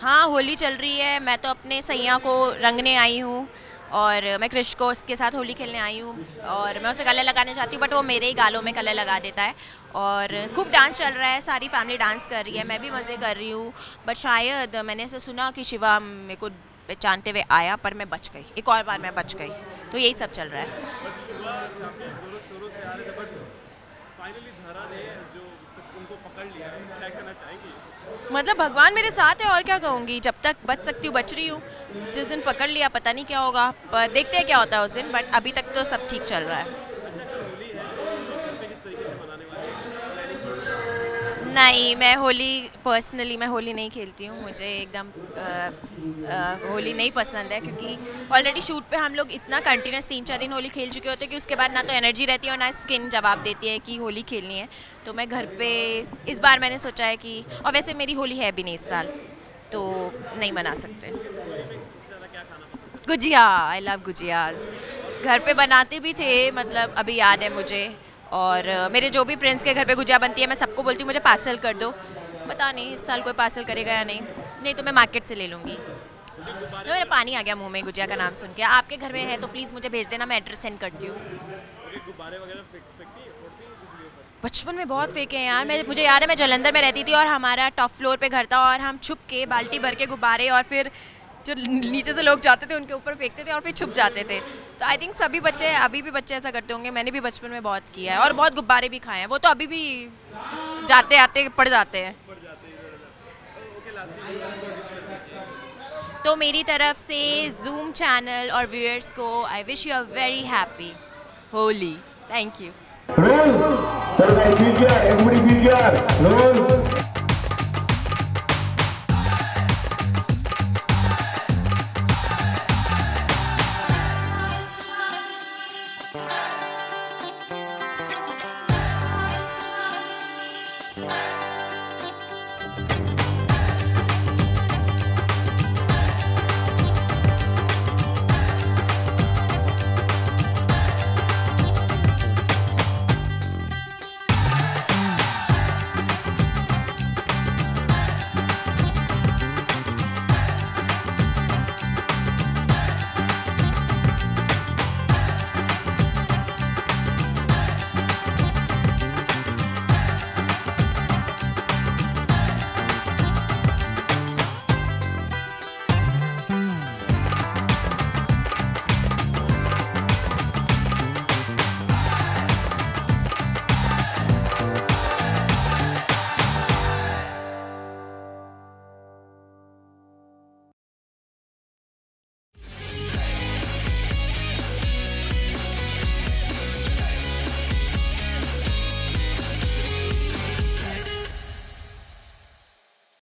हाँ, होली चल रही है। मैं तो अपने सैया को रंगने आई हूँ और मैं कृष्ण को उसके साथ होली खेलने आई हूँ और मैं उसे कलर लगाने चाहती हूँ, बट वो मेरे ही गालों में कलर लगा देता है। और खूब डांस चल रहा है, सारी फैमिली डांस कर रही है, मैं भी मज़े कर रही हूँ। बट शायद मैंने ऐसा सुना कि शिवा मेरे को पहचानते हुए आया, पर मैं बच गई। एक और बार मैं बच गई। तो यही सब चल रहा है। मतलब भगवान मेरे साथ है और क्या कहूँगी। जब तक बच सकती हूँ बच रही हूँ। जिस दिन पकड़ लिया पता नहीं क्या होगा, पर देखते हैं क्या होता है उस दिन। बट अभी तक तो सब ठीक चल रहा है। नहीं, मैं होली पर्सनली मैं होली नहीं खेलती हूँ। मुझे एकदम होली नहीं पसंद है, क्योंकि ऑलरेडी शूट पे हम लोग इतना कंटिन्यूस 3-4 दिन होली खेल चुके होते हैं कि उसके बाद ना तो एनर्जी रहती है और ना स्किन जवाब देती है कि होली खेलनी है। तो मैं घर पे इस बार मैंने सोचा है कि, और वैसे मेरी होली है भी नहीं इस साल, तो नहीं मना सकते। Gujiya, I love gujiyas. घर पर बनाते भी थे, मतलब अभी याद है मुझे। और मेरे जो भी फ्रेंड्स के घर पे गुजिया बनती है मैं सबको बोलती हूँ मुझे पार्सल कर दो। पता नहीं इस साल कोई पार्सल करेगा या नहीं तो मैं मार्केट से ले लूँगी। तो मेरा पानी आ गया मुंह में गुजिया का नाम सुन के। आपके घर में है तो प्लीज़ मुझे भेज देना, मैं एड्रेस सेंड करती हूँ। बचपन में बहुत फेंके हैं यार। मुझे याद है मैं जलंधर में रहती थी और हमारा टॉप फ्लोर पर घर था और हम छुप के बाल्टी भर के गुब्बारे और फिर जो नीचे से लोग जाते थे उनके ऊपर फेंकते थे और फिर छुप जाते थे। तो आई थिंक सभी बच्चे, अभी भी बच्चे ऐसा करते होंगे। मैंने भी बचपन में बहुत किया है और बहुत गुब्बारे भी खाए हैं। वो तो अभी भी जाते आते पड़ जाते हैं। तो मेरी तरफ से जूम चैनल और व्यूअर्स को I wish you a very happy Holi. Thank you.